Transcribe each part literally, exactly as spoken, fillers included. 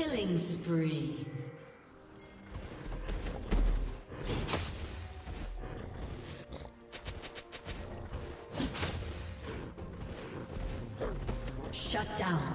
Killing spree. Shut down.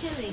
Killing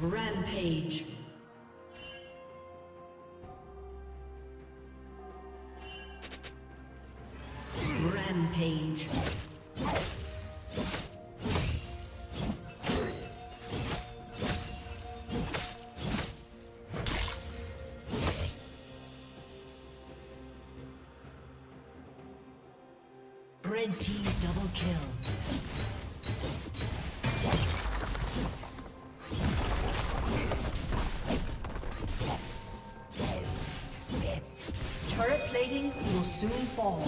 Rampage. Rampage. Red team double kill. Will soon fall.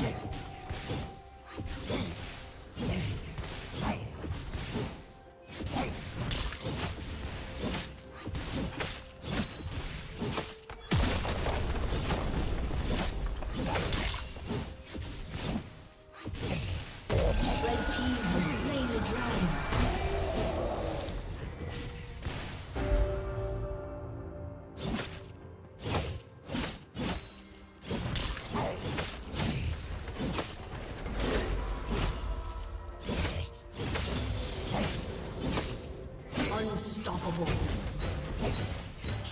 Unstoppable.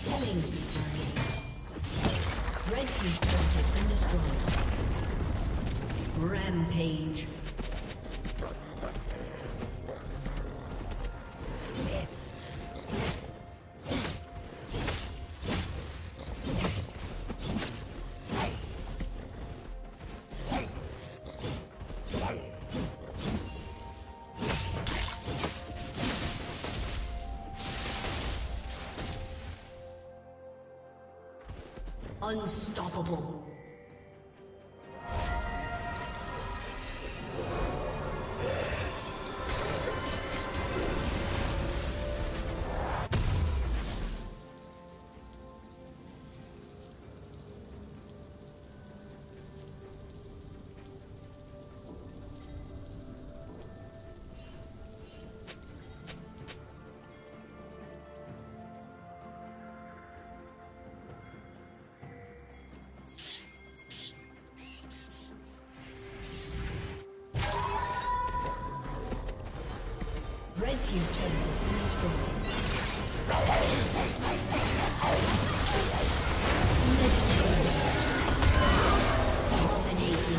Killing spree. Red team's turret has been destroyed. Rampage. Unstoppable. Red team's turret has been destroyed. Legendary. Dominating.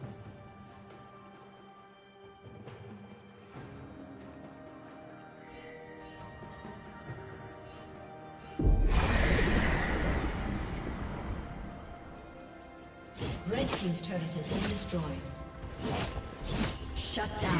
Red team's turret has been destroyed. Shut down.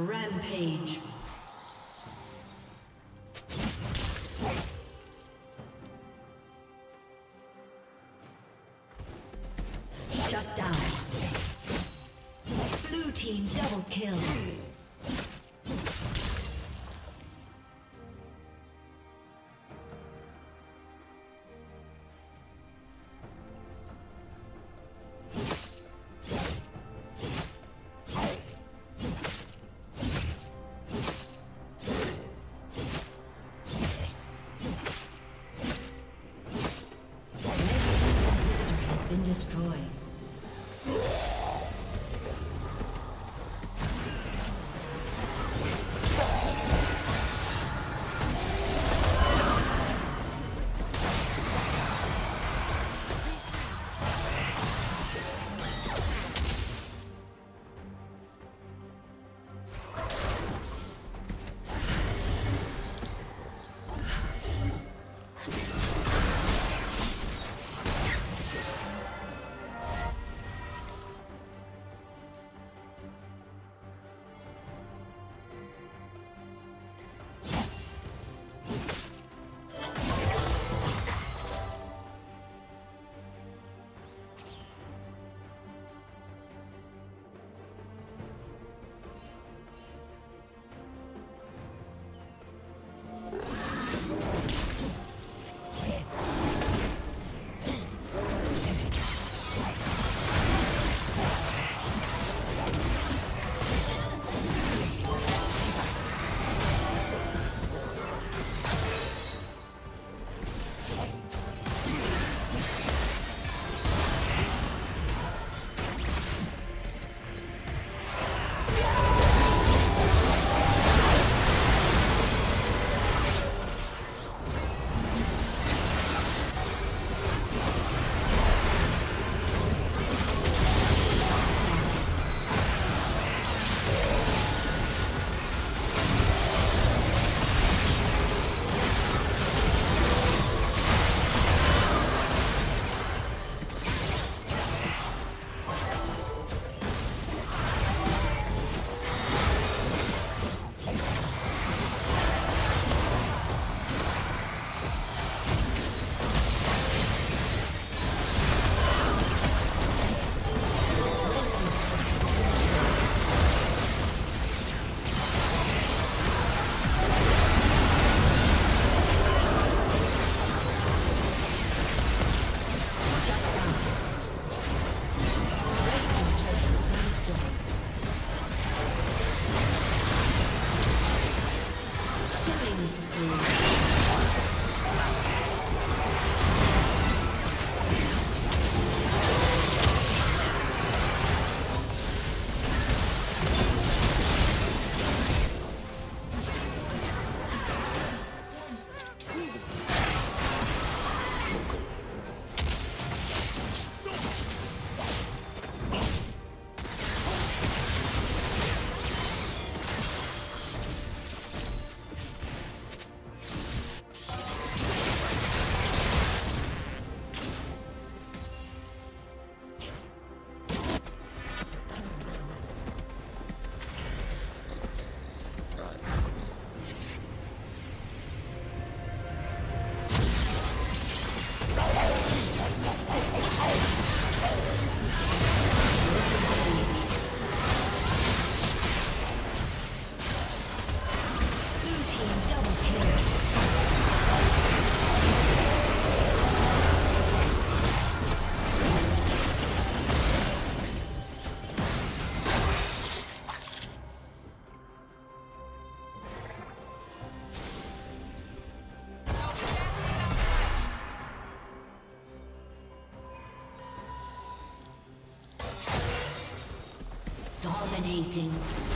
Rampage. Shut down. Blue team double kill. Dominating.